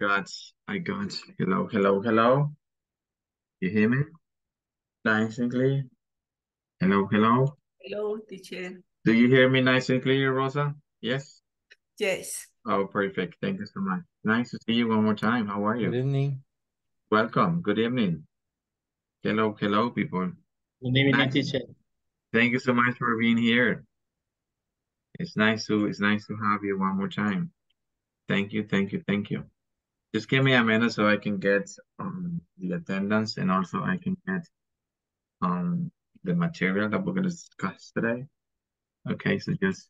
I got. Hello. You hear me? Nice and clear. Hello. Hello, teacher. Do you hear me nice and clear, Rosa? Yes? Yes. Oh, perfect. Thank you so much. Nice to see you one more time. How are you? Good evening. Welcome. Good evening. Hello, people. Good evening, teacher. Thank you so much for being here. It's nice to have you one more time. Thank you. Just give me a minute so I can get the attendance, and also I can get the material that we're going to discuss today. Okay, so just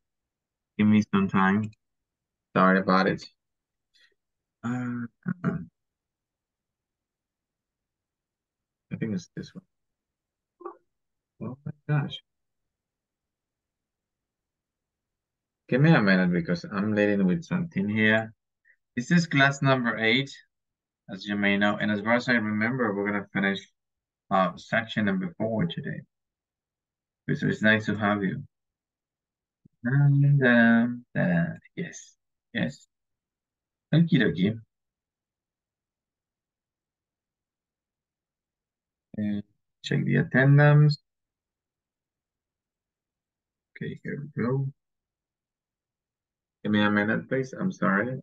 give me some time. Sorry about it. I think it's this one. Oh my gosh. Give me a minute because I'm leading with something here. This is class number 8, as you may know. And as far as I remember, we're going to finish section number 4 today. So it's nice to have you. Yes. Okie dokie. And check the attendance. Okay, here we go. Give me a minute, please. I'm sorry.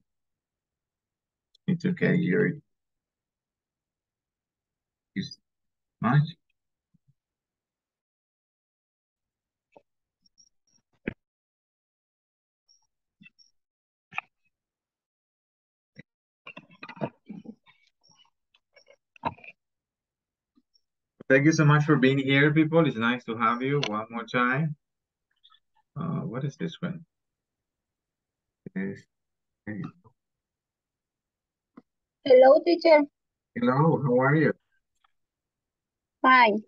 It's okay, Yuri. Is much? Thank you so much for being here, people. It's nice to have you one more time. What is this one? Hello, teacher. Hello, how are you? Fine.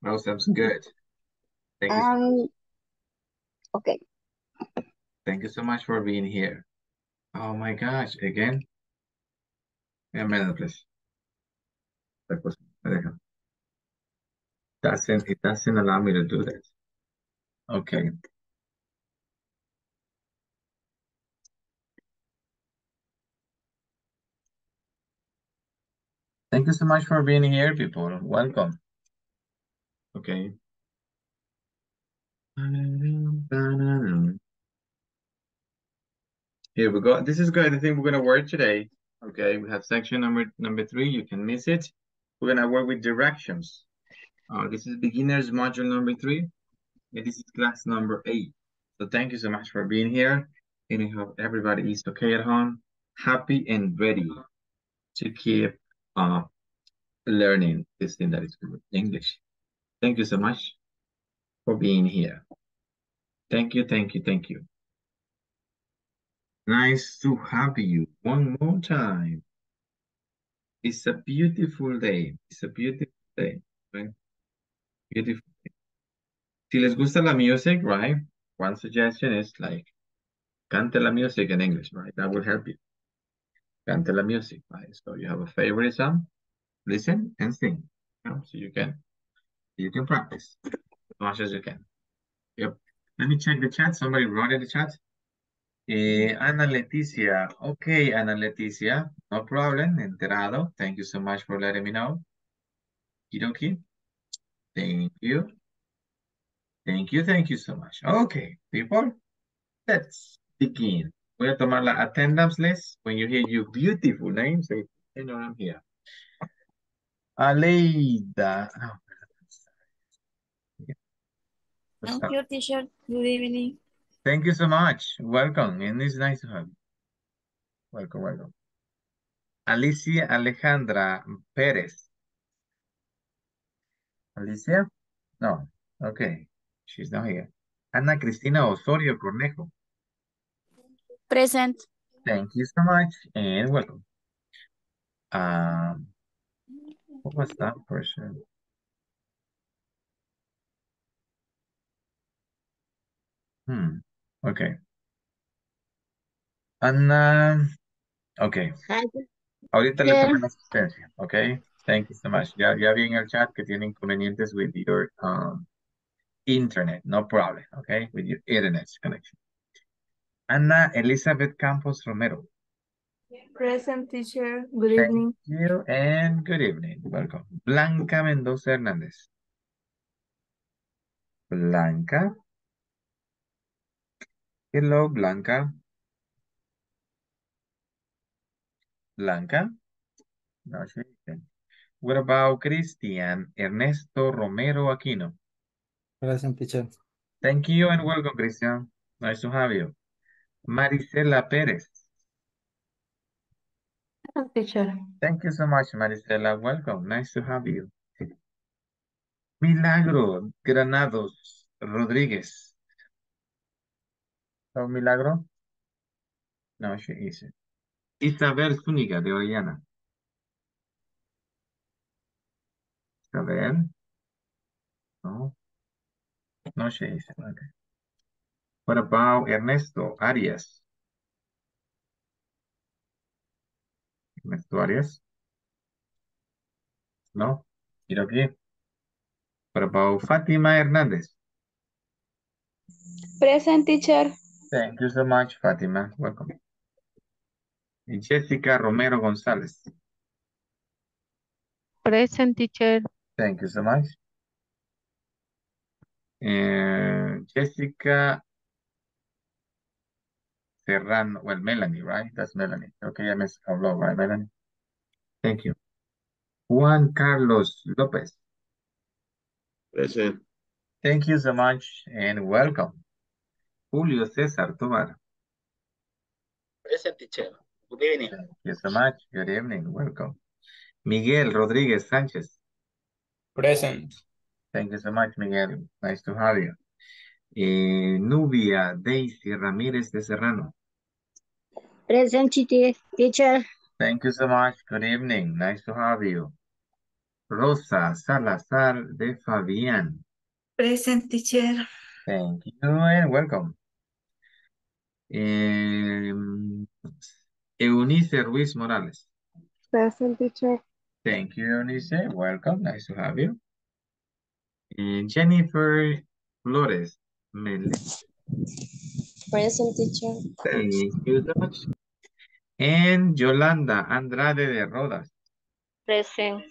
Well, sounds good. Thank you. Okay. Thank you so much for being here. Oh my gosh, again? A minute, please. It doesn't allow me to do that. Okay. Thank you so much for being here, people. Welcome. Okay. Here we go. This is good. I think we're gonna work today. Okay, we have section number 3. You can miss it. We're gonna work with directions. This is beginners module number 3. And this is class number 8. So thank you so much for being here. And I hope everybody is okay at home, happy and ready to keep learning this thing that is good, English. Thank you so much for being here. Thank you. Nice to have you one more time. It's a beautiful day. Right? Beautiful day. Si les gusta la music, right? One suggestion is like, cante la music in English, right? That will help you. Cante la music, right? So you have a favorite song, listen and sing. You know? So you can practice as much as you can. Yep. Let me check the chat. Somebody wrote in the chat. Ana Leticia. Okay, Ana Leticia. No problem. Enterado. Thank you so much for letting me know. Kidoki. Thank you so much. Okay, people. Let's begin. Voy a tomar la attendance list. When you hear your beautiful name, say, you know I'm here. Aleida. Oh, yeah. Thank you, teacher. Good evening. Thank you so much. Welcome. And it's nice to have you. Welcome. Alicia Alejandra Perez. Alicia? No. Okay. She's not here. Ana Cristina Osorio Cornejo. Present. Thank you so much and welcome. What was that person? Okay. Ana. Okay. Ahorita le tomo la asistencia. Okay. Thank you so much. Ya vi en el chat que tienen inconvenientes with your internet. No problem. Okay. With your internet connection. Ana Elizabeth Campos Romero. Present, teacher. Good evening. Thank you and good evening. Welcome. Blanca Mendoza Hernández. Blanca. Hello, Blanca. Blanca. No, she didn't. What about Cristian Ernesto Romero Aquino? Present, teacher. Thank you and welcome, Cristian. Nice to have you. Maricela Pérez. Teacher. Thank you so much, Maricela. Welcome. Nice to have you. Milagro Granados Rodriguez. Oh, Milagro? No, she isn't. Isabel Zúñiga de Orellana. Isabel? No. No, she isn't. Okay. What about Ernesto Arias? Ernesto Arias? No. Mira aquí. What about Fatima Hernandez? Present, teacher. Thank you so much, Fatima. Welcome. And Jessica Romero Gonzalez. Present, teacher. Thank you so much. And Jessica Serrano, well, Melanie, right? That's Melanie. Okay, I missed a lot, right, Melanie? Thank you. Juan Carlos Lopez. Present. Thank you so much and welcome. Julio Cesar Tovar. Present, teacher. Good evening. Thank you so much. Good evening. Welcome. Miguel Rodriguez Sanchez. Present. Thank you so much, Miguel. Nice to have you. Nubia Daisy Ramirez de Serrano. Present, teacher. Thank you so much. Good evening. Nice to have you. Rosa Salazar de Fabián. Present, teacher. Thank you and welcome. Eunice Ruiz Morales. Present, teacher. Thank you, Eunice. Welcome. Nice to have you. Jennifer Flores. Present, teacher. Thank you so much. And Yolanda Andrade de Rodas. Present.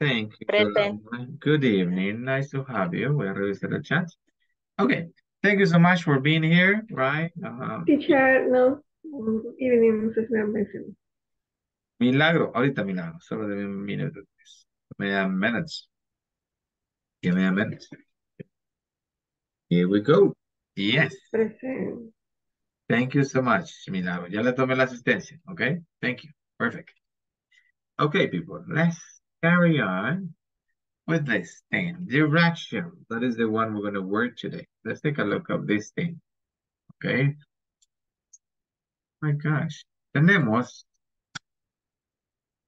Thank you. Present. Good evening. Nice to have you. We'll revisit the chat. Okay. Thank you so much for being here, right? Teacher, no. Good evening, Mrs. Milagro. Milagro. Ahorita Milagro. Solo de un minuto. Give me a minute. Here we go. Yes. Present. Thank you so much, Milagro. Ya le tomé la asistencia. Okay? Thank you. Perfect. Okay, people. Let's carry on with this thing. Direction. That is the one we're going to work today. Let's take a look at this thing. Okay. My gosh. Tenemos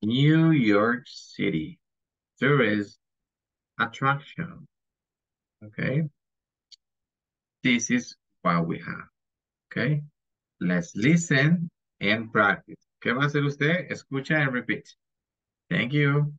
New York City. There is attraction. Okay. This is what we have. Okay. Let's listen and practice. ¿Qué va a hacer usted? Escucha and repeat. Thank you.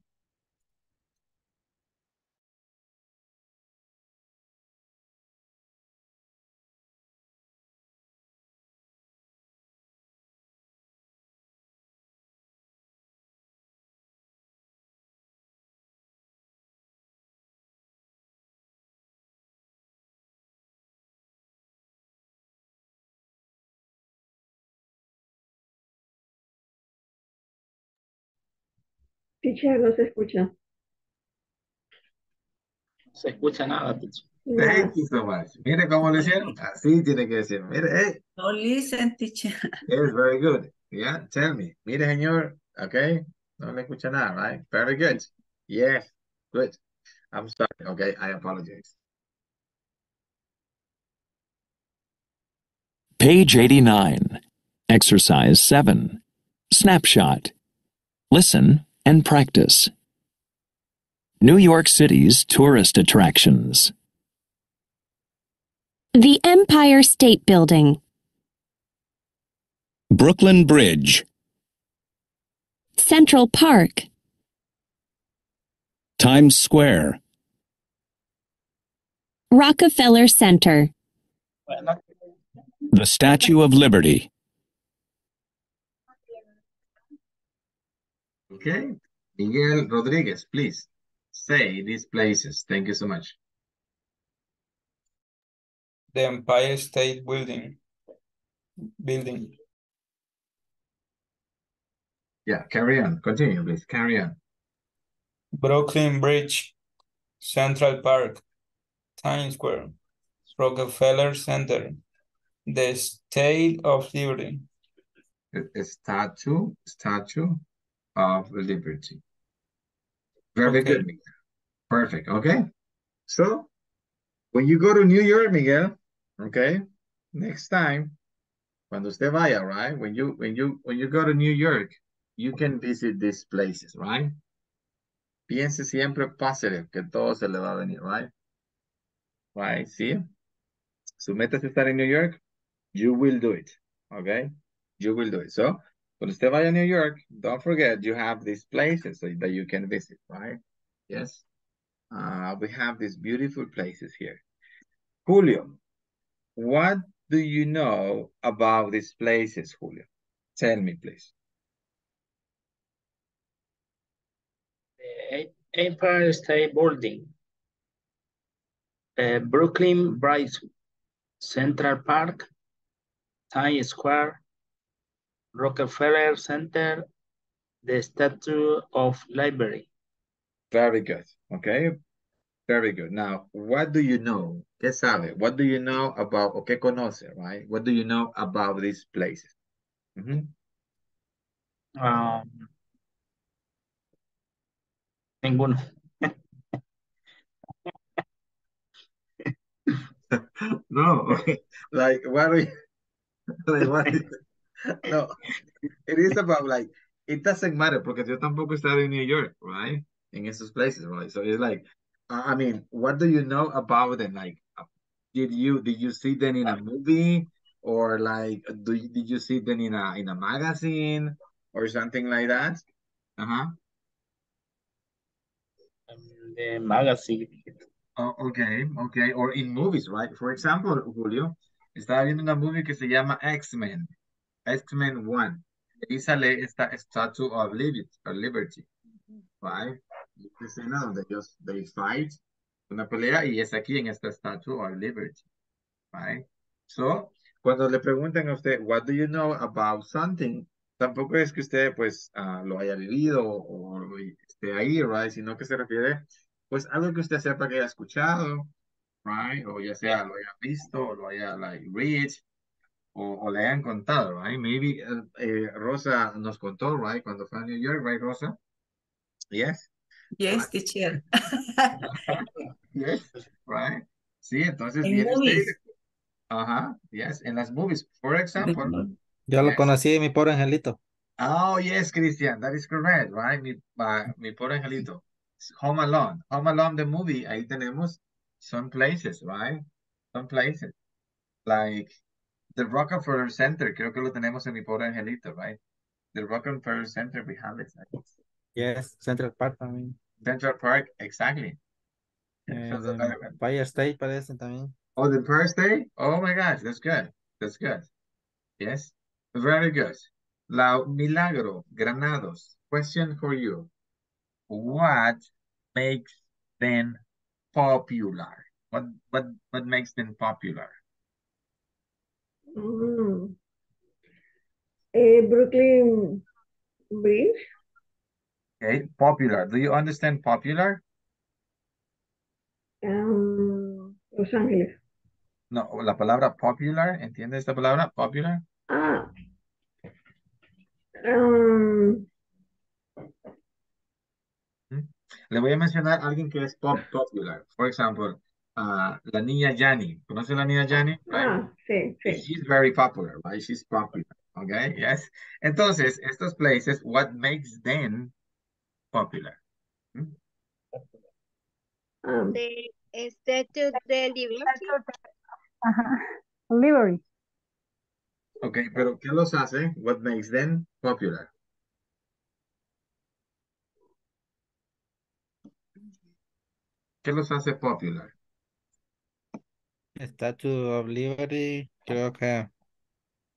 Teacher, no se escucha. Se escucha nada, teacher. Thank you so much. Mire cómo lo hicieron. Así tiene que decir. Mire, hey. No listen, teacher. It's very good. Yeah, tell me. Mire, señor. Okay. No le escucha nada, right? Very good. Yes. Good. I'm sorry. Okay. I apologize. Page 89. Exercise 7. Snapshot. Listen and practice. New York City's tourist attractions. The Empire State Building. Brooklyn Bridge. Central Park. Times Square. Rockefeller Center. The Statue of Liberty. Okay. Miguel Rodriguez, please say these places. Thank you so much. The Empire State Building. Yeah, carry on. Continue, please. Carry on. Brooklyn Bridge, Central Park, Times Square, Rockefeller Center, the Statue of Liberty. Statue of Liberty. Very good, Miguel. Perfect. Okay. So when you go to New York, Miguel, okay, next time, cuando usted vaya, right? When you go to New York, you can visit these places, right? Piense siempre positive, que todo se le va a venir, right? Right, see? Su meta es estar en New York, you will do it, okay? You will do it. So, cuando usted vaya a New York, don't forget you have these places that you can visit, right? Yes. We have these beautiful places here. Julio, what do you know about these places, Julio? Tell me, please. Empire State Building, Brooklyn Bridge, Central Park, Times Square, Rockefeller Center, the Statue of Liberty. Very good. Okay. Very good. Now, what do you know? ¿Qué sabe? What do you know about, o qué conoce, right? What do you know about these places? Ninguno. No, okay. Like, what are you, like, what is, no, it is about like, it doesn't matter, porque yo tampoco estaba in New York, right? In esos places, right? So it's like, I mean, what do you know about them? Like, did you see them in a movie, or like, did you see them in a magazine or something like that? The magazine. Oh, okay, or in movies, right? For example, Julio, estaba viendo una movie que se llama X-Men, X-Men 1. Ahí sale esta Statue of Liberty, right? They fight, una pelea, y es aquí en esta Statue of Liberty, right? So, cuando le preguntan a usted, what do you know about something, tampoco es que usted, pues, lo haya vivido o esté ahí, right? Sino que se refiere, pues, algo que usted sepa que haya escuchado, right? O ya sea, lo haya visto, o lo haya, like, read, o le hayan contado, right? Maybe Rosa nos contó, right? Cuando fue a New York, right, Rosa? Yes. Yes, teacher. Yes, right. Sí, entonces. En movies. Yes, en las movies. For example. Yo lo conocí, Mi Pobre Angelito. Oh, yes, Christian, that is correct, right? Mi Pobre Angelito. Home Alone. Home Alone, the movie. Ahí tenemos some places, right? Some places. Like the Rockefeller Center. Creo que lo tenemos en Mi Pobre Angelito, right? The Rockefeller Center, we have it. Yes, Central Park también. Central Park, exactly. Empire State parece también. Oh, the Empire State? Oh my gosh, that's good. That's good. Yes, very good. La Milagro Granados, question for you. What makes them popular? What makes them popular? Brooklyn Bridge. Okay, popular. Do you understand popular? Los Ángeles. No, la palabra popular. ¿Entiendes esta palabra? Popular. Le voy a mencionar a alguien que es popular. For example, la niña Yanni. ¿Conoce la niña Yanni? Right? Sí. She's very popular, right? She's popular. Okay, yes. Entonces, estos places, what makes them popular? The Statue of Liberty. Liberty. Okay, pero ¿qué los hace? What makes them popular? ¿Qué los hace popular? Statue of Liberty, creo que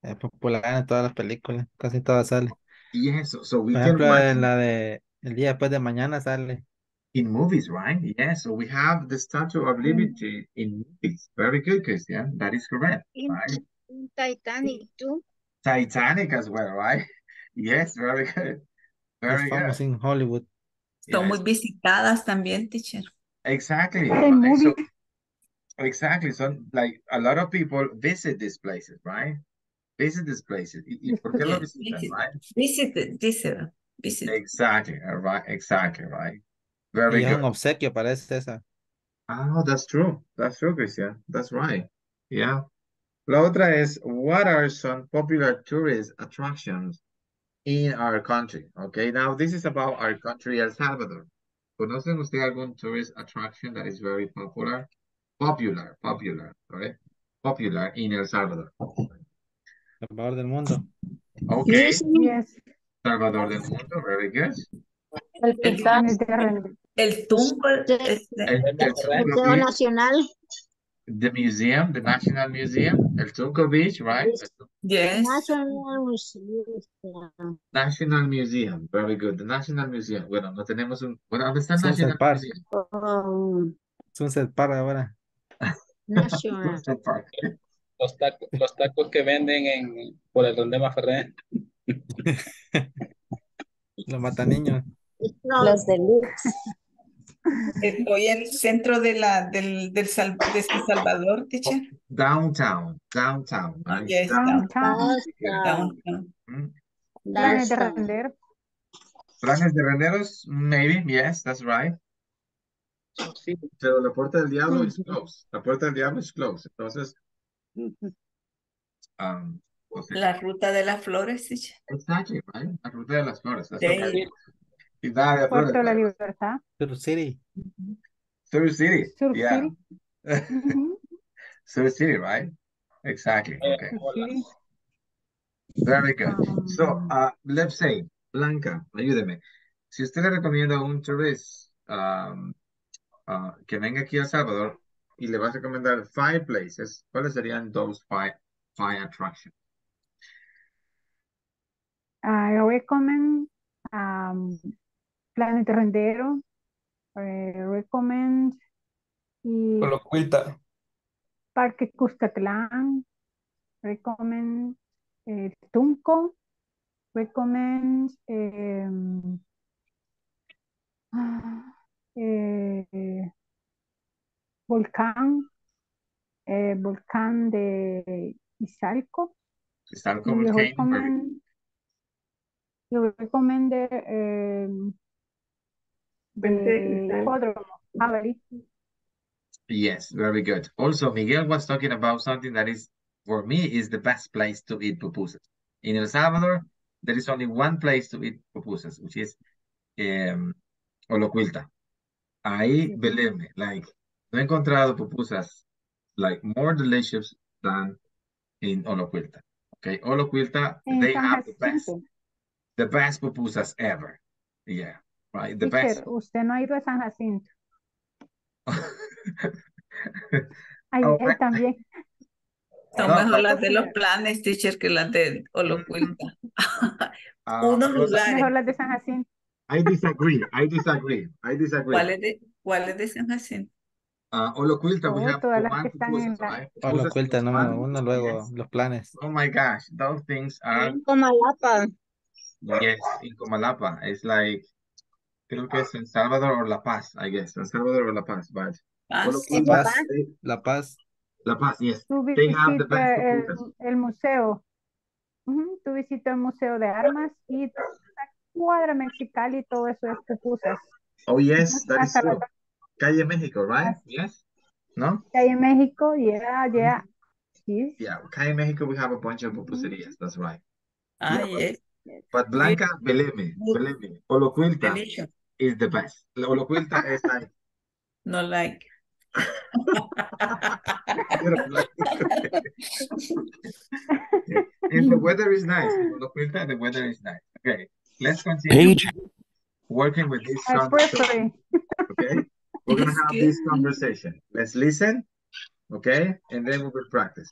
es popular en todas las películas, casi todas salen. Yes, so we Por can ejemplo, watch la de el día después de mañana sale. In movies, right? Yes, so we have the Statue of Liberty in movies. Very good, Christian. That is correct, right? In Titanic too. Titanic as well, right? Yes, very good. Very it's good. Famous in Hollywood. Son muy visitadas también, teacher. Exactly. So, exactly. So, like, a lot of people visit these places, right? Visit these places. Visit. Exactly. Right. Exactly. Right. Very good. Obsequio parece esa. Oh, that's true. That's true, Christian. That's right. Yeah. La otra es, what are some popular tourist attractions in our country? Okay, now this is about our country, El Salvador. ¿Conocen usted algún tourist attraction that is very popular? Popular, right? Popular in El Salvador. Salvador del Mundo. Okay. Yes. Salvador del Mundo, very good. El Tunco. El Museo Nacional. The museum, the National Museum, El Tunco Beach, right? Yes. National Museum. National Museum, very good. The National Museum. Bueno, no tenemos un... Bueno, ¿dónde está el National Museum? Sunset Park ahora. National. Sunset Park. Los tacos que venden en por el Rondema Ferrer. Los mataniños. Los deluxe. Estoy en el centro de la, de San Salvador, teacher. Downtown. Right? Yes, downtown. Planes de Renderos. Planes de Renderos, maybe, yes, that's right. Sí, pero la Puerta del Diablo is closed. La Puerta del Diablo is closed. Entonces, okay. La Ruta de las Flores, teacher. Exactly, right? La Ruta de las Flores. That's okay. Puerto de la Libertad. Sur City. Sur City, right? Exactly. Okay. Very good. So, let's say, Blanca, ayúdeme. Si usted le recomienda a un tourist que venga aquí a El Salvador y le va a recomendar 5 places, ¿cuáles serían those 5 attractions? I recommend Planes de Renderos. Recommend Colocuita, Parque Cuscatlán. Recommend Tunco. Recommend Volcán de Izalco. Yo recomiendo Yes, very good. Also, Miguel was talking about something that is, for me, is the best place to eat pupusas. In El Salvador, there is only one place to eat pupusas, which is Olocuilta. Ahí, believe me, like, no he encontrado pupusas, like, more delicious than in Olocuilta. Okay, Olocuilta, they have the best. The best pupusas ever. Yeah, right. The best. Usted no ha ido a San Jacinto. Ayer también. Son mejor las de los planes, teacher, que las de Olocuilta. Unos lugares. Mejor las de San Jacinto. I disagree. ¿Cuál es de San Jacinto? Olocuilta, we have one pupusas, right? Olocuilta, no, uno luego, los planes. Oh my gosh, those things are... Comalapa. Yes, in Comalapa. It's like, creo que es en Salvador or La Paz, I guess. En Salvador or La Paz, but... La Paz, yes. They have the best pupusas. El museo. Tú visitas el Museo de Armas y la cuadra mexicana y todo eso es pupusas. Oh, yes, that is true. Calle México, right? Yes? No? Calle México, yeah. Yes. Yeah, Calle México, we have a bunch of pupuserias, that's right. Yes. But Blanca, believe me, Olocuilta is the best. Olocuilta is like... No like. And the weather is nice. Olocuilta, the weather is nice. Okay, let's continue working with this conversation. Okay, we're going to have this conversation. Let's listen, okay? And then we will practice.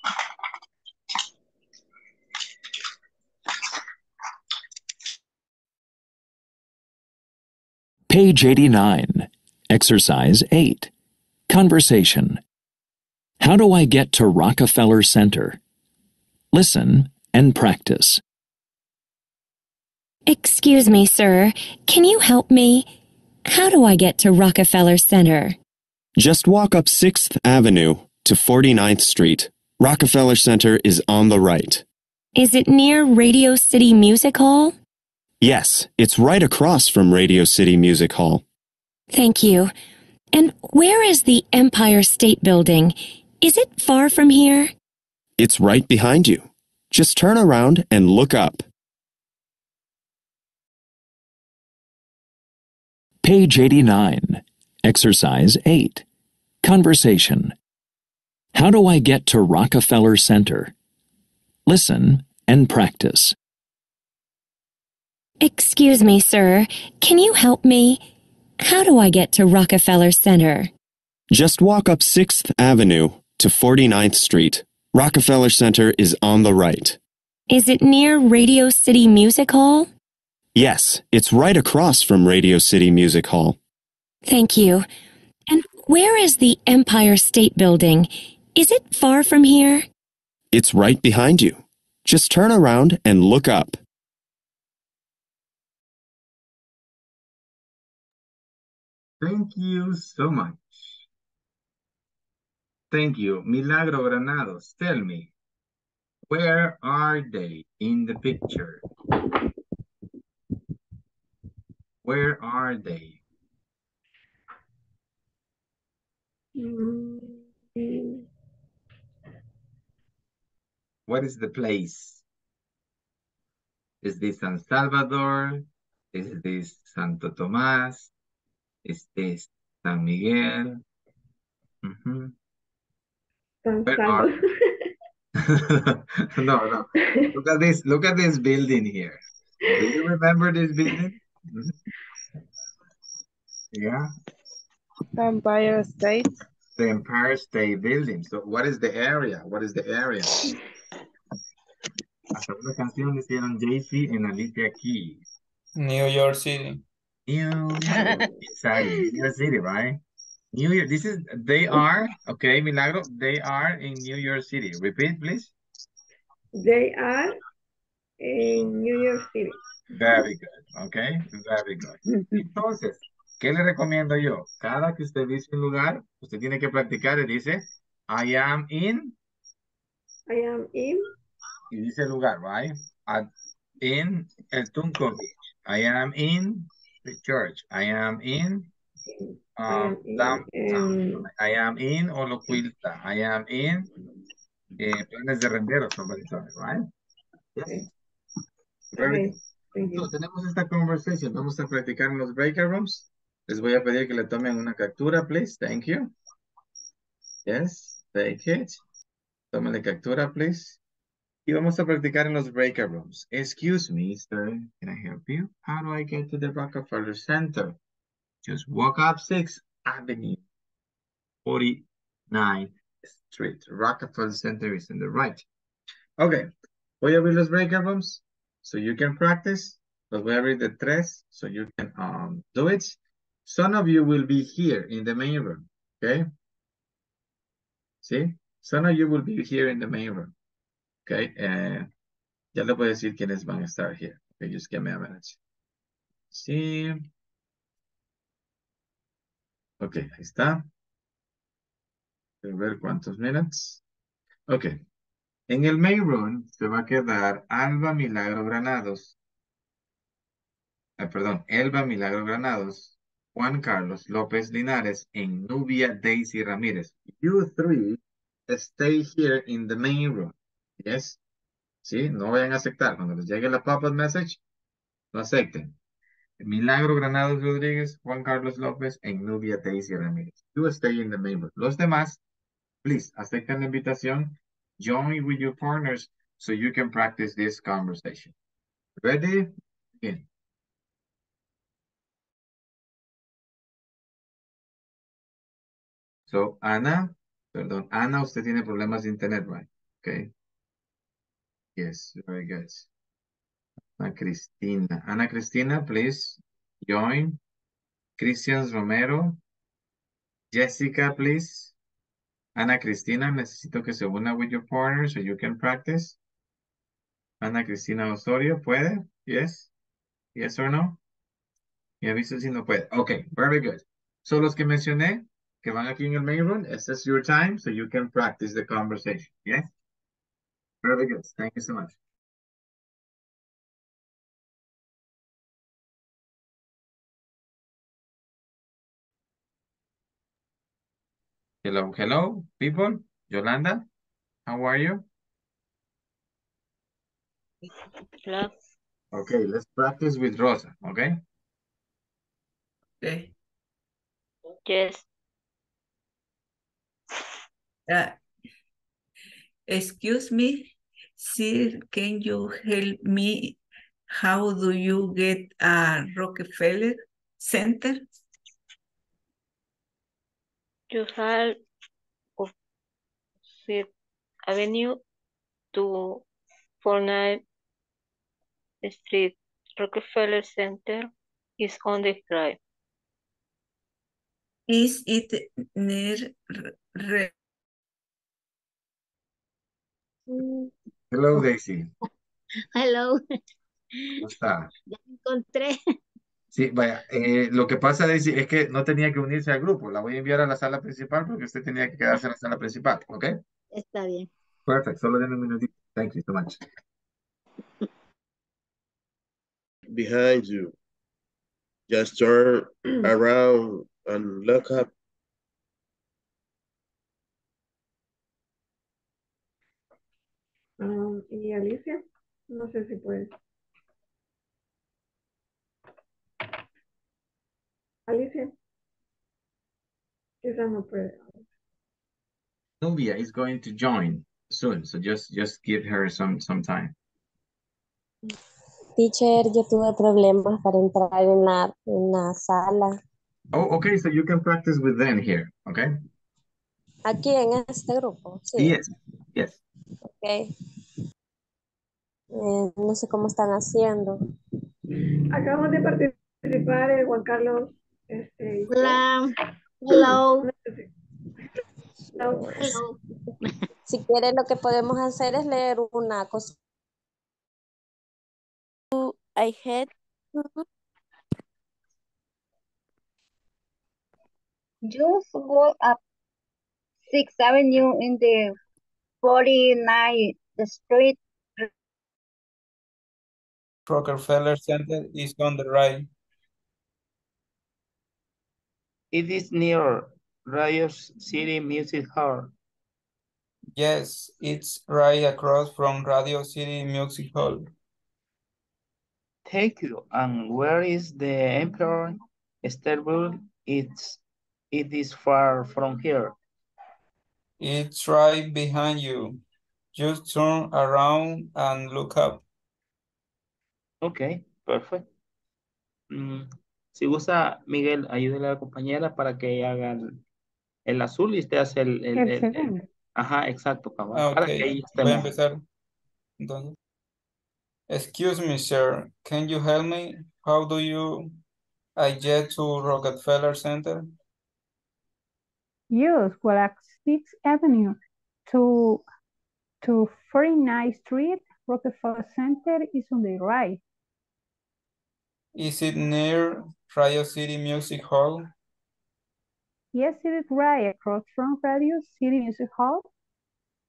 Page 89, Exercise 8, Conversation. How do I get to Rockefeller Center? Listen and practice. Excuse me, sir. Can you help me? How do I get to Rockefeller Center? Just walk up 6th Avenue to 49th Street. Rockefeller Center is on the right. Is it near Radio City Music Hall? Yes, it's right across from Radio City Music Hall. Thank you. And where is the Empire State Building? Is it far from here? It's right behind you. Just turn around and look up. Page 89, Exercise 8, Conversation. How do I get to Rockefeller Center? Listen and practice. Excuse me, sir. Can you help me? How do I get to Rockefeller Center? Just walk up 6th Avenue to 49th Street. Rockefeller Center is on the right. Is it near Radio City Music Hall? Yes, it's right across from Radio City Music Hall. Thank you. And where is the Empire State Building? Is it far from here? It's right behind you. Just turn around and look up. Thank you so much. Thank you. Milagro Granados, tell me, where are they in the picture? Where are they? What is the place? Is this San Salvador? Is this Santo Tomás? Is this San Miguel? Where are No. Look at this building here. Do you remember this building? Yeah. Empire State. The Empire State Building. So what is the area? What is the area? Hasta una canción le hicieron JC en Alicia aquí. New York City. New York. Exactly. New York City, right? New York. This is, they are, okay, Milagro, they are in New York City. Repeat, please. They are in New York City. Very good, okay? Very good. Entonces, ¿qué le recomiendo yo? Cada que usted dice un lugar, usted tiene que practicar y dice, I am in. I am in. Y dice lugar, right? In El Tunco Beach. I am in the church. I am in downtown. I am in Olocuilta. I am in Planes de Renderos, somebody told me, right? Yes. Very good. Entonces, tenemos esta conversación, vamos a practicar en los breakout rooms. Les voy a pedir que le tomen una captura, please. Thank you. Yes, take it. Tómenle captura, please. Y vamos a practicar en los breakout rooms. Excuse me, sir. Can I help you? How do I get to the Rockefeller Center? Just walk up 6th Avenue, 49th Street. Rockefeller Center is on the right. Okay, voy a abrir los breakout rooms. So you can practice, but we read the tres, so you can do it. Some of you will be here in the main room, okay? See? Some of you will be here in the main room, okay? Ya le puedo decir quiénes van a estar here. Okay, just give me a minute. Sí. Okay, ahí está. Quiero ver cuántos minutes. Okay. En el main room se va a quedar Alba Milagro Granados. Perdón, Elba Milagro Granados, Juan Carlos López Linares, and Nubia Daisy Ramírez. You three stay here in the main room. Yes. Sí, no vayan a aceptar. Cuando les llegue la pop-up message, no acepten. Milagro Granados Rodríguez, Juan Carlos López, and Nubia Daisy Ramírez. You stay in the main room. Los demás, please, acepten la invitación. Join with your partners so you can practice this conversation. Ready? Begin. So, Ana, perdón, Ana, usted tiene problemas de internet, right? Okay. Yes, very good. Ana Cristina, please join Cristian Romero, Jessica, please. Ana Cristina, necesito que se una with your partner so you can practice. Ana Cristina Osorio, ¿puede? Yes. Yes or no. Me avisa si no puede. Okay, very good. So los que mencioné, que van aquí en el main room, this is your time so you can practice the conversation. Yes? Very good. Thank you so much. Hello, hello, people. Yolanda, how are you? Hello. Okay, let's practice with Rosa, okay? Okay. Yes. Excuse me, sir, can you help me? How do you get a Rockefeller Center? You have of Fifth Avenue to 49th Street. Rockefeller Center is on the drive. Is it near? Hello, Daisy. Hello. ¿Cómo está? Ya me encontré. Sí, vaya, lo que pasa, Daisy, es que no tenía que unirse al grupo. La voy a enviar a la sala principal porque usted tenía que quedarse en la sala principal, ¿ok? Está bien. Perfecto, solo denme un minutito. Thank you so much. Behind you. Just turn around and look up. Y Alicia, no sé si puede. Alicia, quizás no puede. Nubia is going to join soon, so just give her some time. Teacher, yo tuve problemas para entrar en la sala. Oh, okay, so you can practice with them here, okay? Aquí en este grupo, sí. Yes, yes. Okay. No sé cómo están haciendo. Acabamos de participar, Juan Carlos. Hola. Hello. Hello. Hello. Si quieren, lo que podemos hacer es leer una cosa. I had. Just go up 6th Avenue in the 49th Street. Rockefeller Center is on the right. It is near Radio City Music Hall. Yes, it's right across from Radio City Music Hall. Thank you. And where is the Empire State Building? It is far from here. It's right behind you. Just turn around and look up. Okay, perfect. Si gusta, Miguel, ayúdele a la compañera para que haga el azul y usted hace el ajá, exacto. Para okay. Que esté voy a empezar. Entonces. Excuse me, sir. Can you help me? How do you get to Rockefeller Center? Yes, well, at 6th Avenue to 49th Street, Rockefeller Center is on the right. Is it near Radio City Music Hall? Yes, it is right across from Radio City Music Hall.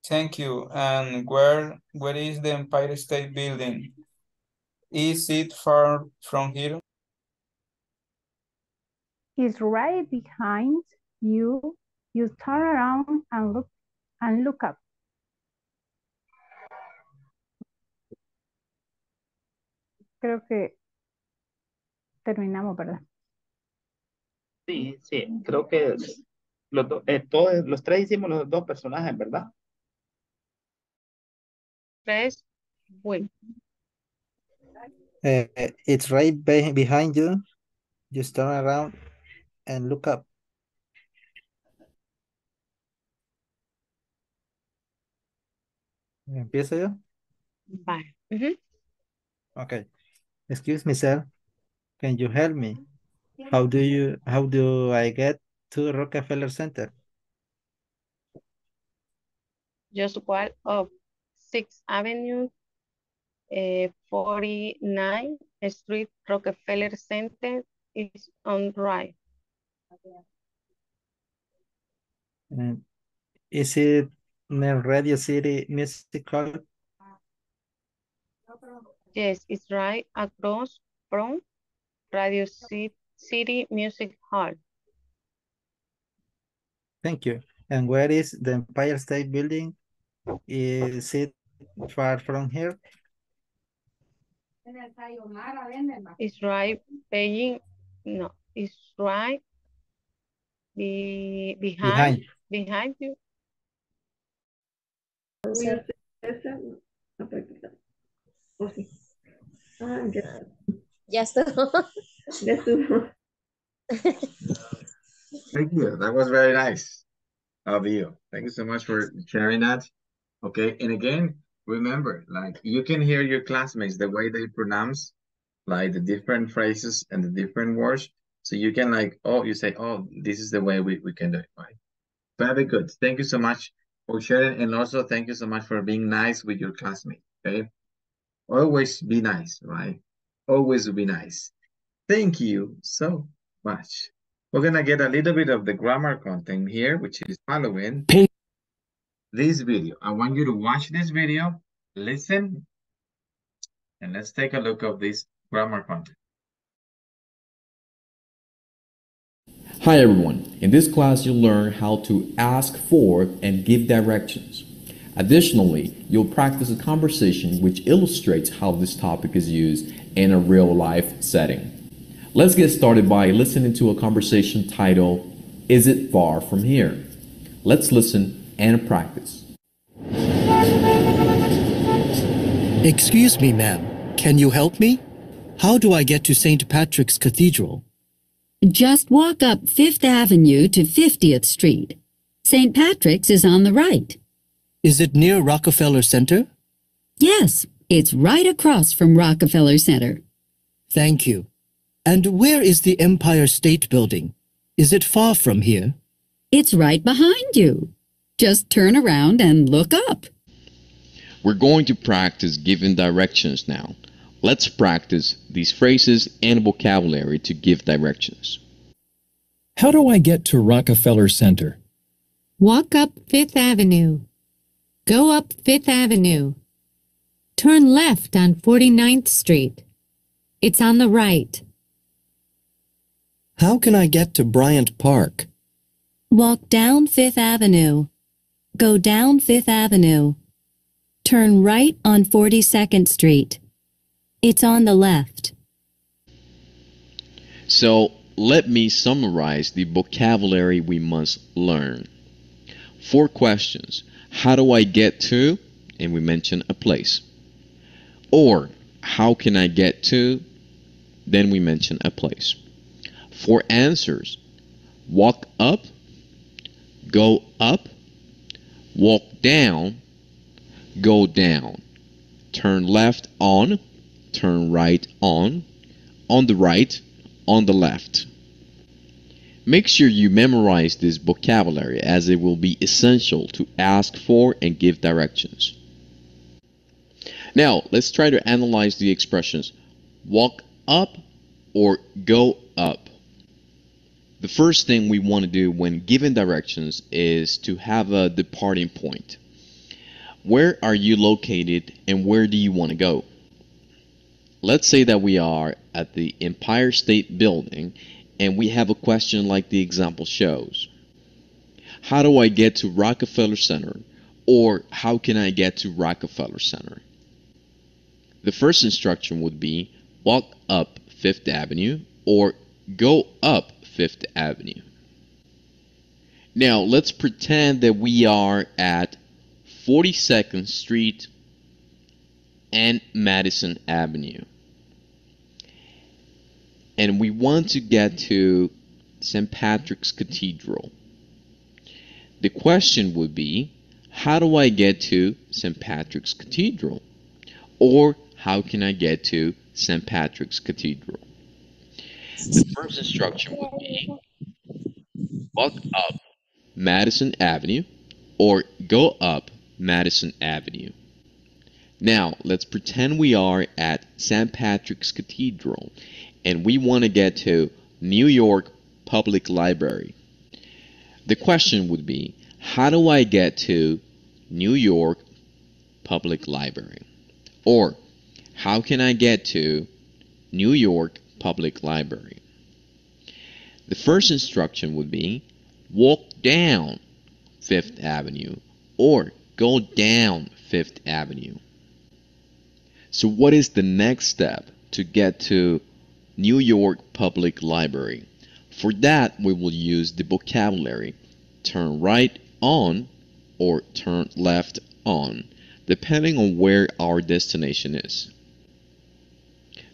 Thank you. And where is the Empire State Building? Is it far from here? It's right behind you. You turn around and look up. Creo que terminamos, ¿verdad? Sí, sí. Creo que todos los tres hicimos los dos personajes, ¿verdad? Tres. Bueno. It's right behind you. Just turn around and look up. ¿Empiezo yo? Bye. Okay. Excuse me, sir. Can you help me? How do I get to Rockefeller Center? Just walk up 6th Avenue, 49th Street, Rockefeller Center is on right. And is it near Radio City Music Hall? Yes, it's right across from Radio City Music Hall. Thank you. And where is the Empire State Building? Is it far from here? It's right behind. No, it's right behind you. Yes. Thank you. That was very nice of you. Thank you so much for sharing that. Okay. And again, remember, like, you can hear your classmates, the way they pronounce, like, the different phrases and the different words. So you can, like, oh, you say, oh, this is the way we can do it. Right? Very good. Thank you so much for sharing. And also, thank you so much for being nice with your classmates. Okay. Always be nice, right? Always be nice. Thank you so much. We're going to get a little bit of the grammar content here, which is following this video. I want you to watch this video, listen, and let's take a look at this grammar content. Hi, everyone. In this class, you'll learn how to ask for and give directions. Additionally, you'll practice a conversation which illustrates how this topic is used in a real-life setting. Let's get started by listening to a conversation titled, Is It Far From Here? Let's listen and practice. Excuse me, ma'am. Can you help me? How do I get to St. Patrick's Cathedral? Just walk up 5th Avenue to 50th Street. St. Patrick's is on the right. Is it near Rockefeller Center? Yes, it's right across from Rockefeller Center. Thank you. And where is the Empire State Building? Is it far from here? It's right behind you. Just turn around and look up. We're going to practice giving directions now. Let's practice these phrases and vocabulary to give directions. How do I get to Rockefeller Center? Walk up 5th Avenue. Go up 5th Avenue. Turn left on 49th Street. It's on the right. How can I get to Bryant Park? Walk down 5th Avenue. Go down 5th Avenue. Turn right on 42nd Street. It's on the left. So, let me summarize the vocabulary we must learn. 4 questions. How do I get to? And we mention a place. Or, how can I get to? Then we mention a place. 4 answers: walk up, go up, walk down, go down, turn left on, turn right on the right, on the left. Make sure you memorize this vocabulary as it will be essential to ask for and give directions. Now, let's try to analyze the expressions walk up or go up. The first thing we want to do when given directions is to have a departing point. Where are you located and where do you want to go? Let's say that we are at the Empire State Building and we have a question like the example shows. How do I get to Rockefeller Center? Or how can I get to Rockefeller Center? The first instruction would be walk up 5th Avenue or go up 5th Avenue. Now let's pretend that we are at 42nd Street and Madison Avenue. And we want to get to St. Patrick's Cathedral. The question would be, how do I get to St. Patrick's Cathedral? Or how can I get to St. Patrick's Cathedral? The first instruction would be walk up Madison Avenue or go up Madison Avenue. Now, let's pretend we are at St. Patrick's Cathedral and we want to get to New York Public Library. The question would be, how do I get to New York Public Library? Or, how can I get to New York Public Library? The first instruction would be, walk down Fifth Avenue or go down Fifth Avenue. So what is the next step to get to New York Public Library? For that, we will use the vocabulary turn right on or turn left on, depending on where our destination is.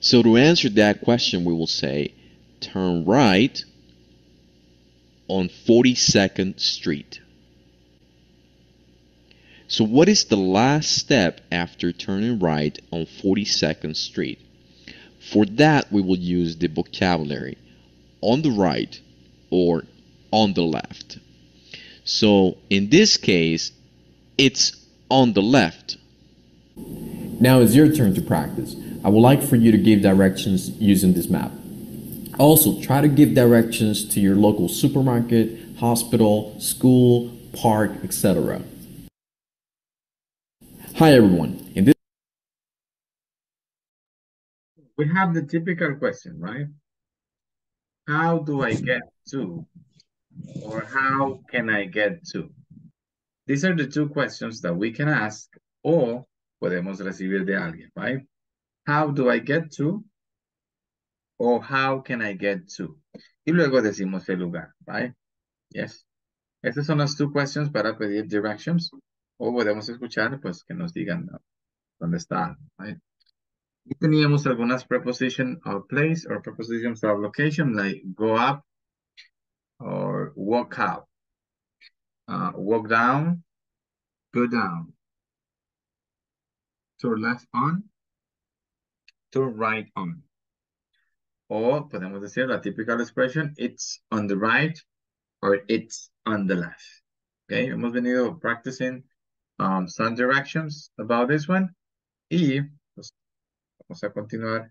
So to answer that question, we will say turn right on 42nd Street. So what is the last step after turning right on 42nd Street? For that, we will use the vocabulary on the right or on the left. So in this case, it's on the left. Now it's your turn to practice. I would like for you to give directions using this map. Also, try to give directions to your local supermarket, hospital, school, park, etc. Hi everyone. In this we have the typical question, right? How do I get to? Or how can I get to? These are the two questions that we can ask or podemos recibir de alguien, right? How do I get to? Or how can I get to? Y luego decimos el lugar, right? Yes. Estas son las two questions para pedir directions. O podemos escuchar, pues, que nos digan dónde está, right? Y teníamos algunas preposition of place or prepositions of location, like go up or walk up, walk down, go down, turn left on, turn right on. O podemos decir la típica expresión, it's on the right or it's on the left. Okay, hemos venido practicing some directions about this one, y pues, vamos a continuar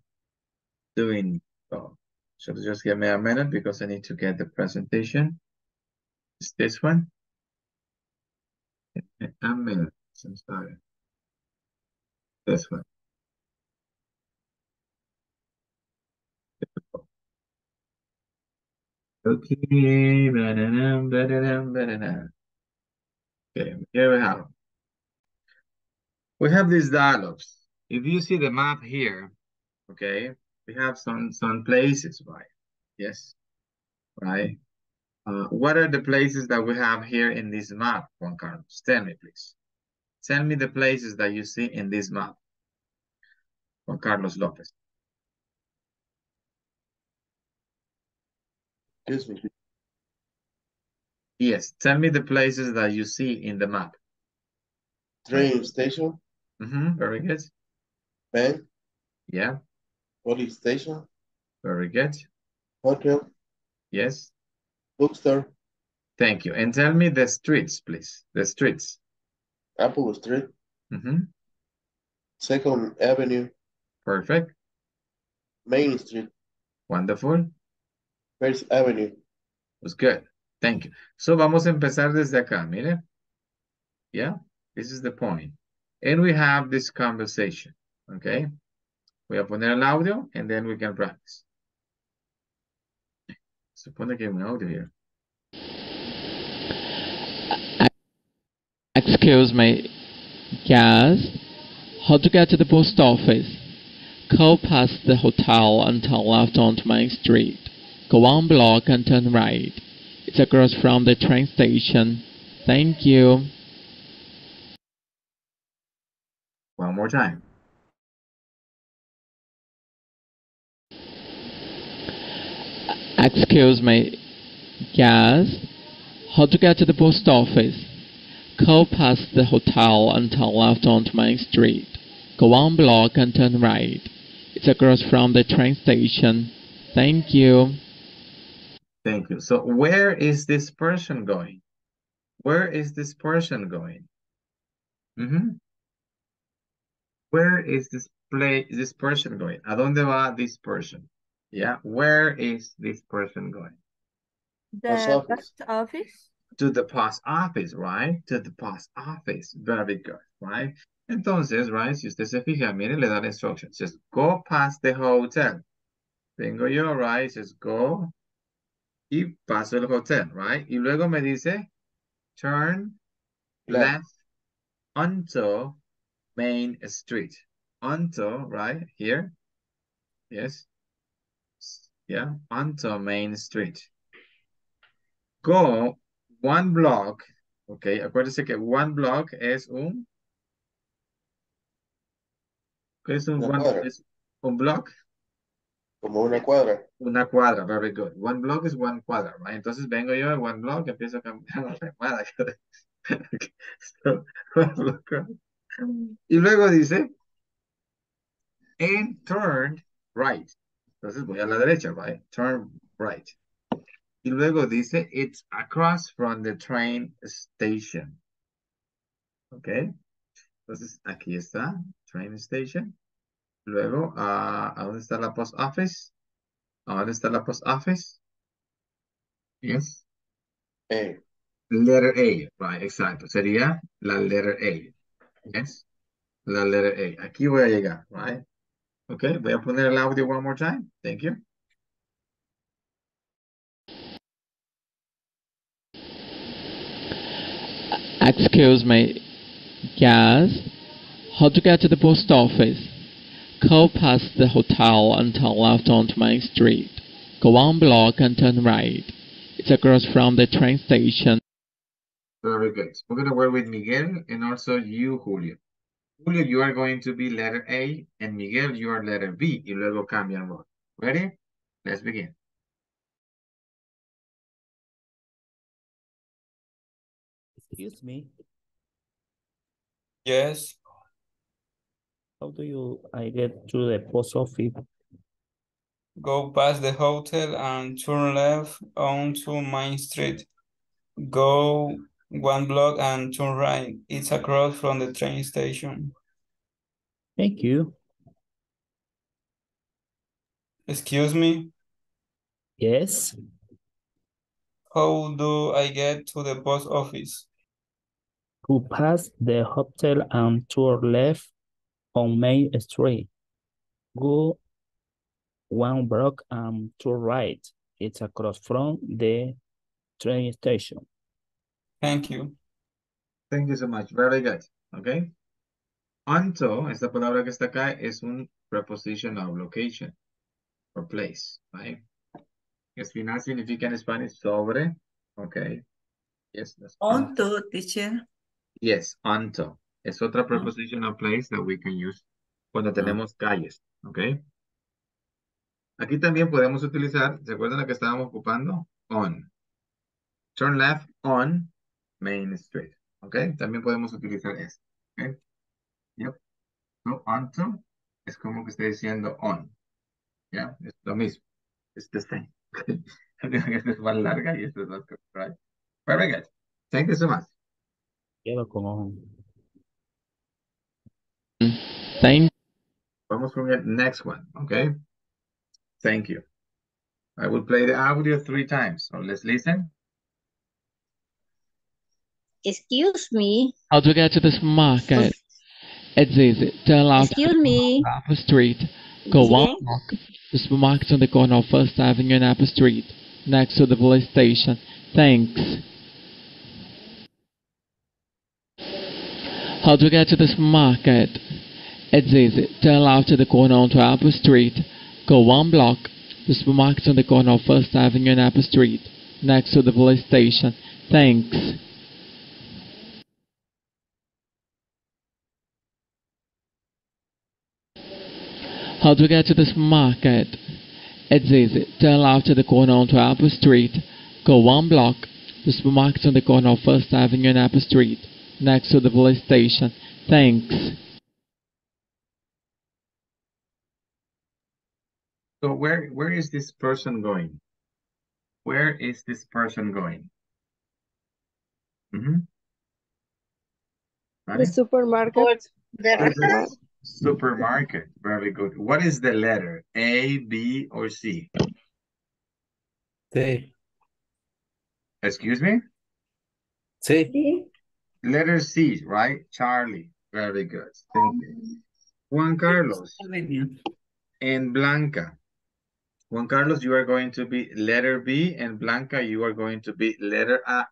doing so. So just give me a minute because I need to get the presentation. It's this one. A minute, I'm sorry. This one. Okay, okay, here we have. We have these dialogues. If you see the map here, okay, we have some places, right? Yes, right? What are the places that we have here in this map, Juan Carlos? Tell me, please. Tell me the places that you see in this map, Juan Carlos Lopez. Yes, tell me the places that you see in the map. Train station. Mm-hmm, very good. Bank. Yeah. Police station. Very good. Hotel. Yes. Bookstore. Thank you. And tell me the streets, please. The streets. Apple Street. Mm-hmm. 2nd Avenue. Perfect. Main Street. Wonderful. First Avenue. Was good. Thank you. So vamos a empezar desde acá, mire. Yeah, this is the point. And we have this conversation, okay? Voy a poner el audio and then we can practice. Supone que hay un audio here. Excuse me. Yes? How to get to the post office? Go past the hotel and turn left onto Main Street. Go one block and turn right. It's across from the train station. Thank you. One more time. Excuse me. Yes? How to get to the post office? Go past the hotel and turn left onto Main Street. Go one block and turn right. It's across from the train station. Thank you. Thank you. So where is this person going? Where is this person going? Where is this person going? ¿A dónde va this person? Yeah, where is this person going? The post office. To the post office, right? To the post office. Very good, right? Entonces, right, si usted se fija, mire, le da la instruction. It says, go past the hotel. Tengo yo, right? It says, go y paso el hotel, right? Y luego me dice, turn left onto Main Street. Onto, right, here. Yes. Yeah, onto Main Street. Go one block. Okay, acuérdense que one block es un... ¿Qué es un block? ¿Un block? Como una cuadra. Una cuadra, very good. One block is one cuadra, right? Entonces vengo yo en one block, empiezo a caminar la remada. Okay. So, one block. Y luego dice, and turn right. Entonces voy a la derecha, right? Turn right. Y luego dice, it's across from the train station. Ok. Entonces aquí está, train station. Luego, ¿a dónde está la post office? ¿A dónde está la post office? Yes. A. Letter A, right, exacto. Sería la letter A. Yes, la letter A. Aquí voy a llegar, right? Ok, voy a poner el audio one more time. Thank you. Excuse me. Yes. How to get to the post office? Go past the hotel and turn left onto Main Street. Go one block and turn right. It's across from the train station. Very good. We're going to work with Miguel and also you, Julio. Julio, you are going to be letter A, and Miguel, you are letter B. Y luego cambian rol. Ready? Let's begin. Excuse me. Yes. How do I get to the post office? Go past the hotel and turn left onto Main Street. Go one block and turn right. It's across from the train station. Thank you. Excuse me? Yes. How do I get to the post office? Go past the hotel and turn left on Main Street. Go one block and turn right. It's across from the train station. Thank you. Thank you so much. Very good. Okay. Onto, esta palabra que está acá es un preposition of location or place, right? Espinar significa en Spanish sobre. Okay. Yes. Onto, teacher. Yes, onto. Es otra preposition of place that we can use cuando tenemos calles. Okay. Aquí también podemos utilizar, ¿se acuerdan la que estábamos ocupando? On. Turn left on Main Street. Okay, también podemos utilizar esto. Okay, yep. So, onto es como que estoy diciendo on. Ya, yeah, es lo mismo. It's the same. Esta es más larga y esta es más corta, right? Very good. Thank you so much. Thank you. Vamos con el next one. Okay. Thank you. I will play the audio 3 times. So let's listen. Excuse me. How do you get to this market? It's easy. Turn left. Excuse me. Apple Street. Go one block. The supermarket on the corner of 1st Avenue and Apple Street, next to the police station. Thanks. How do you get to this market? It's easy. Turn left at the corner onto Apple Street. Go one block. The supermarket on the corner of 1st Avenue and Apple Street, next to the police station. Thanks. How do you get to this market? It's easy. Turn left at the corner onto Apple Street. Go one block. The supermarket on the corner of 1st Avenue and Apple Street, next to the police station. Thanks. So where is this person going? Where is this person going? Mm-hmm. The supermarket. The supermarket. Very good. What is the letter? A, B, or C? C. Excuse me? C. Letter C, right? Charlie. Very good. Thank you. Juan Carlos and Blanca. Juan Carlos, you are going to be letter B, and Blanca, you are going to be letter A,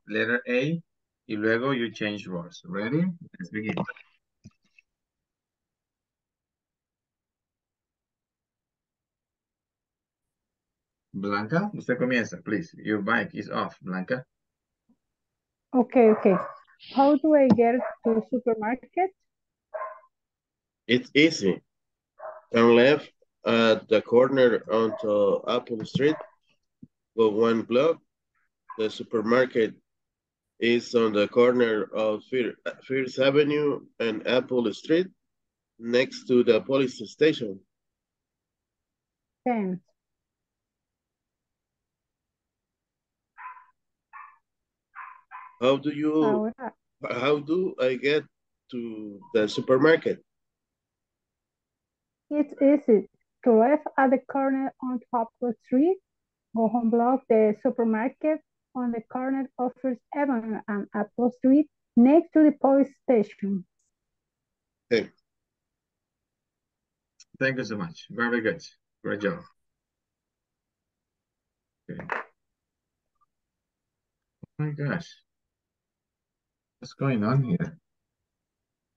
y luego you change roles. Ready? Let's begin. Blanca, usted comienza, please. Your mic is off, Blanca. Okay. How do I get to the supermarket? It's easy. Turn left at the corner onto Apple Street. Go one block. The supermarket is on the corner of First Avenue and Apple Street, next to the police station. Thanks. How do I get to the supermarket? It's easy. To left at the corner on top of the street, go home block the supermarket on the corner of First Avenue and Apple Street, next to the police station. Okay. Thank you so much. Very good. Great job. Okay. Oh my gosh. What's going on here?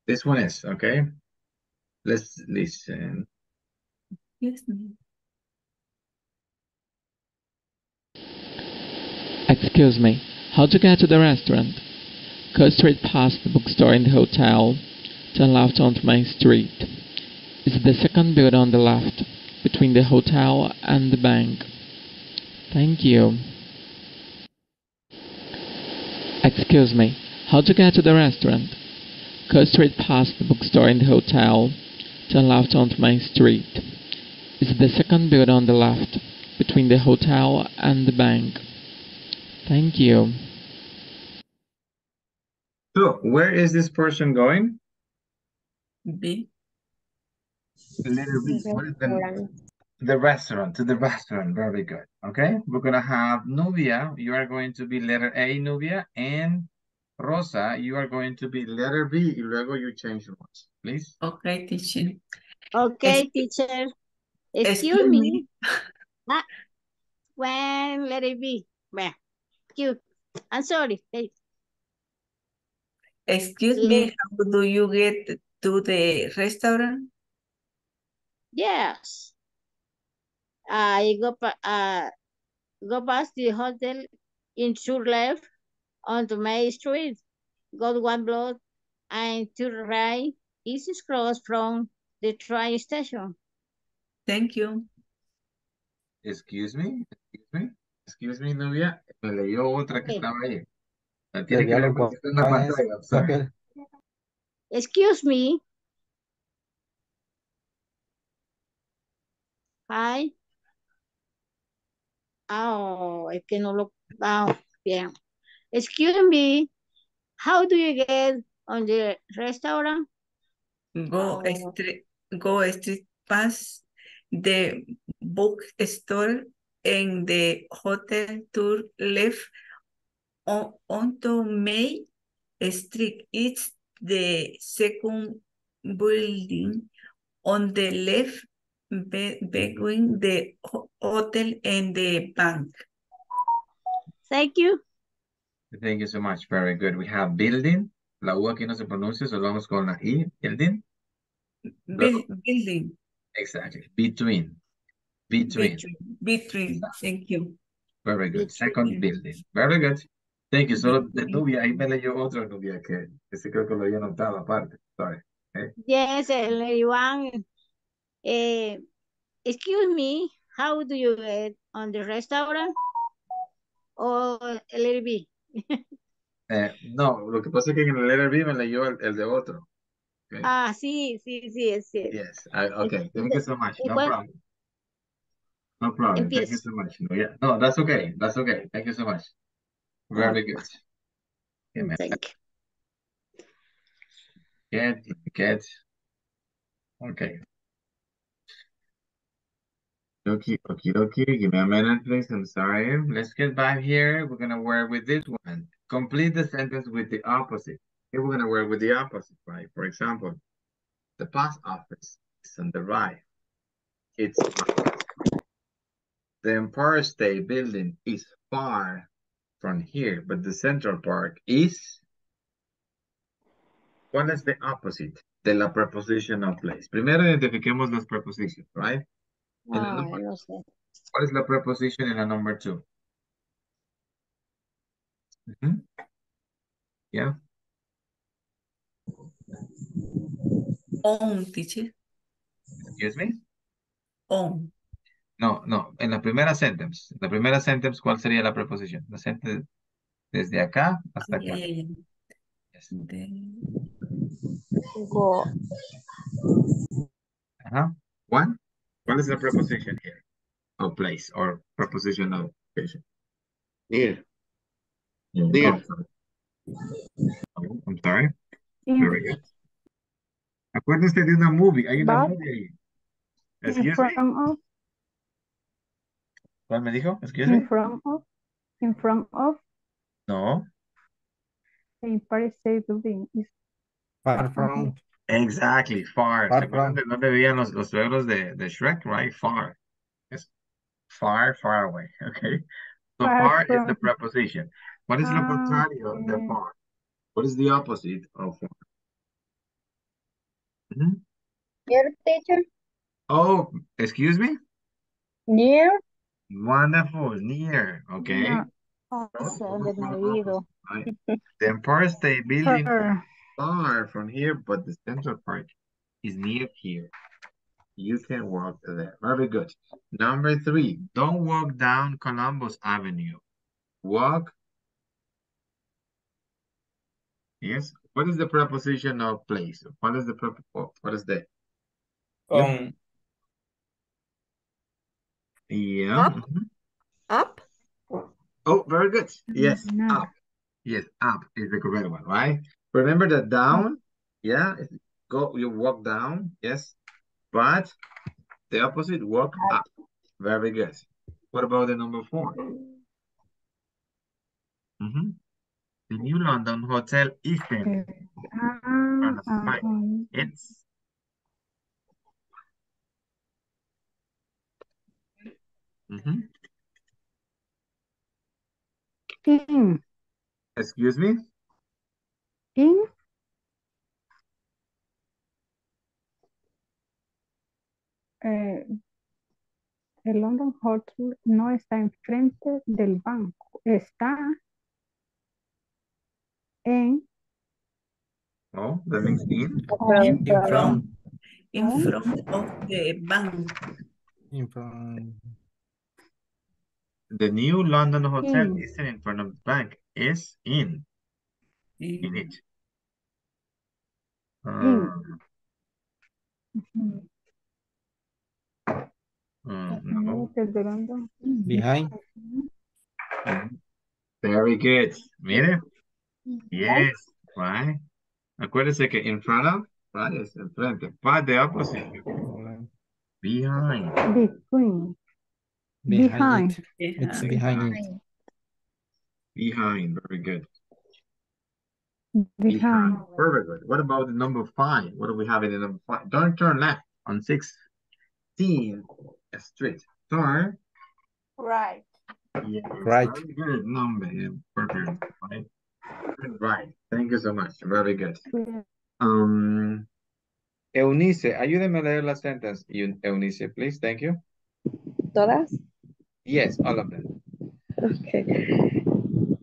This one is, okay? Let's listen. Excuse me, how to get to the restaurant? Go straight past the bookstore in the hotel, turn left onto Main Street. It's the second building on the left, between the hotel and the bank. Thank you. Excuse me. How to get to the restaurant? Go straight past the bookstore in the hotel, turn left onto Main Street. It's the second building on the left, between the hotel and the bank. Thank you. So, where is this person going? B. Letter B. What is the restaurant, to the restaurant. Very good. Okay, we're going to have Nubia. You are going to be letter A, Nubia, and Rosa, you are going to be letter B, y luego you change your words, please. Okay, teacher. Okay, teacher. Excuse me. When letter B? Well, you. I'm sorry. Excuse me, how do you get to the restaurant? Yes. I go past the hotel in sure left. On the Main Street, go one block and to the right, easy cross from the train station. Thank you. Excuse me, Nubia. Me leyó otra que estaba ahí. La tiene que leer en la pantalla. Sorry. Excuse me. Hi. Oh, es que no lo. Oh, bien. Excuse me, how do you get on the restaurant? Go straight past the bookstore and the hotel tour left onto Main Street. It's the second building on the left between the hotel and the bank. Thank you. Thank you so much. Very good. We have building. La U aquí no se pronuncia, so vamos con la I. Building. Building. Exactly. Between. Thank you. Very good. Between. Second building. Very good. Thank you. Solo de Nubia, ahí me leyó otro Nubia que sí creo que lo había notado aparte. Sorry. Okay. Yes, everyone. Excuse me, how do you get on the restaurant? Or a little bit? No, lo que pasa es que en el letter B me leyó el de otro. Okay. Ah, sí. Yes, okay, thank you so much, no problem. problem. Thank you so much. No, yeah. No, that's okay. That's okay. Thank you so much. Very good. Amen. Thank you. Get. Okay. Okie dokie. Give me a minute, please. I'm sorry. Let's get back here. We're going to work with this one. Complete the sentence with the opposite. Here we're going to work with the opposite, right? For example, the post office is on the right. It's far. The Empire State Building is far from here, but the Central Park is... What is the opposite de la prepositional place? Primero identifiquemos las preposiciones, right? What is the preposition in a number two? Mm-hmm. Yeah. On, teacher. Excuse me? On. No. En la primera sentence. La primera sentence, ¿cuál sería la preposición? La sentence desde acá hasta acá. Yes. Go. Ajá. One. What is the preposition here? Or place, or preposition of location? Near. Near. Oh, I'm sorry. Very good. Acuérdense de una movie. Hay una movie ahí. Excuse me. ¿Cuál me dijo? Excuse me. In front of. No. The Empire State Building is far from. Exactly, far. ¿Se acuerdan de dónde vivían los suegros de Shrek, right? Far. Yes. Far, far away. Okay. So far from. Is the preposition. What is lo contrario de far? What is the opposite of far? Mm-hmm. Near, teacher. Oh, excuse me? Near. Wonderful, near. Okay. Near. Oh, so right. The Empire State Building. Far from here, but the Central Park is near here. You can walk there. Very good. Number three, don't walk down Columbus Avenue. Walk. Yes. What is the preposition of place? What is the preposition? What is that? Yeah. Up. Oh, very good. Yes. No. Up. Yes. Up is the correct one, right? Remember that down, yeah, go, you walk down, yes, but the opposite, walk up. Very good. What about the number four? Mm-hmm. The New London Hotel Eastern. It's... Mm-hmm. Excuse me? In? El London Hotel no está enfrente del banco, está en... Oh, that means in? In front of the bank. In front. The New London Hotel isn't in front of the bank, it's in. In it. No. Behind. Very good. Mire. Yes, right. Acuérdese que in front of, right, is in front of, but the opposite. Behind. It's behind it. Behind. Very good. Behind. Perfect. Good. What about the number five? What do we have in the number five? Don't turn left on 16th Street. Turn right. Yeah, right. Very good number. Yeah, perfect. Right. Right. Thank you so much. Very good. Eunice, ayúdeme a leer la sentence. Eunice, please. Thank you. Todas? Yes, all of them. Okay.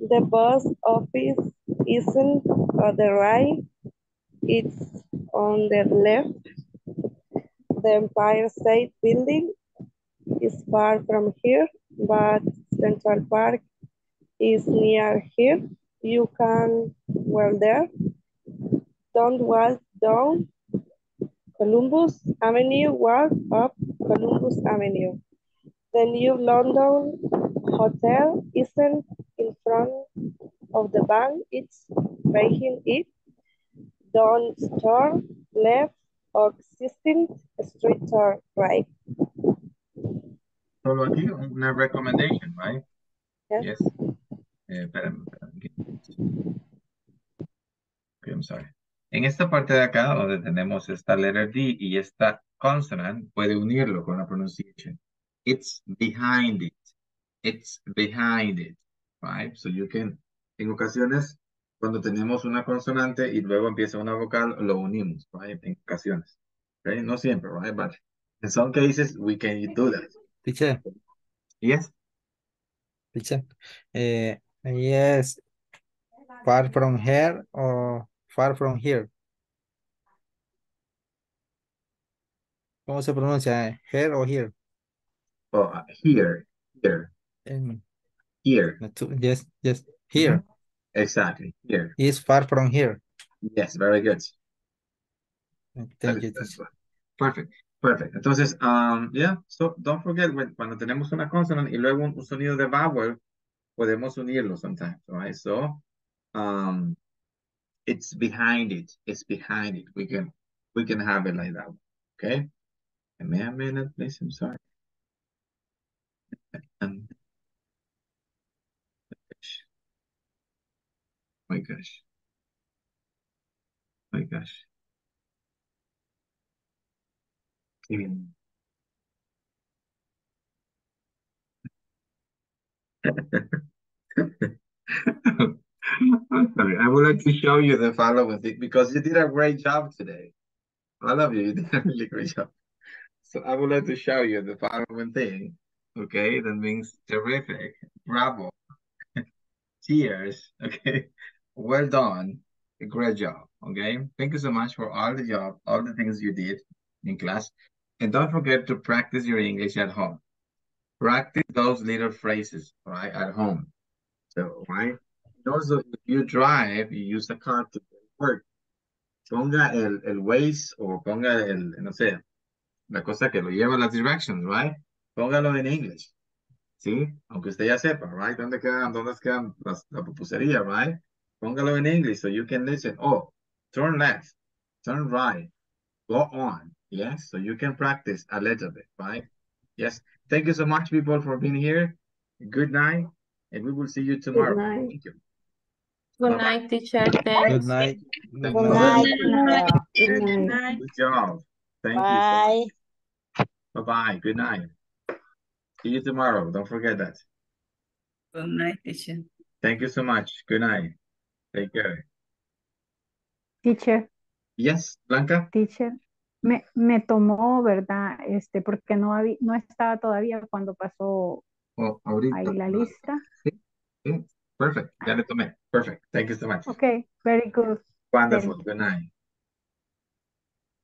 The post office isn't on the right, it's on the left. The Empire State Building is far from here, but Central Park is near here. You can walk there. Don't walk down Columbus Avenue, walk up Columbus Avenue. The New London Hotel isn't in front of the bank, it's making it. Don't turn left or 16th Street turn right. Solo aquí una recommendation, right? Yes. Yes. Okay, I'm sorry. En esta parte de acá, donde tenemos esta letter D y esta consonant, puede unirlo con la pronunciación. It's behind it. It's behind it. Right? So you can, en ocasiones, cuando tenemos una consonante y luego empieza una vocal, lo unimos, right? En ocasiones. Okay? No siempre, right? But in some cases, we can do that. Teacher. Yes? Teacher. Yes. Far from here or far from here. ¿Cómo se pronuncia? Here o here? Oh, here. Here. Here. Yes, yes. Here. Exactly. Here. It's far from here. Yes, very good. Thank you. Perfect. Perfect. Entonces, yeah, so don't forget, cuando tenemos una consonant y luego un sonido de vowel, podemos unirlo sometimes, right? So, it's behind it. It's behind it. We can have it like that. Okay? Give me a minute, please. I'm sorry. My gosh. My gosh. Even. I'm sorry. I would like to show you the following thing because you did a great job today. I love you. You did a really great job. So I would like to show you the following thing. Okay, that means terrific. Bravo. Cheers. Okay. Well done. A great job. Okay. Thank you so much for all the job, all the things you did in class. And don't forget to practice your English at home. Practice those little phrases, right, at home. So, right? And also, if you drive, you use the car to work. Ponga el Waze o ponga el, no sé, la cosa que lo lleva las directions, right? Póngalo en English. ¿Sí? Aunque usted ya sepa, right? ¿Dónde quedan la pupusería, right? Póngalo en English so you can listen. Oh, turn left, turn right, go on. Yes? So you can practice a little bit, right? Yes. Thank you so much, people, for being here. Good night. And we will see you tomorrow. Good night. Thank you. Good night, teacher. Thanks. Good night. Good night. Good night. Good job. Thank you. Bye. Bye-bye. Good night. See you tomorrow. Don't forget that. Good night, teacher. Thank you so much. Good night. Take care. Teacher. Yes, Blanca. Teacher. Me tomó, ¿verdad? Porque no estaba todavía cuando pasó ahorita, ahí la lista. Sí, sí. Perfect. Ya le tomé. Perfect. Thank you so much. Okay. Very good. Wonderful. Good night.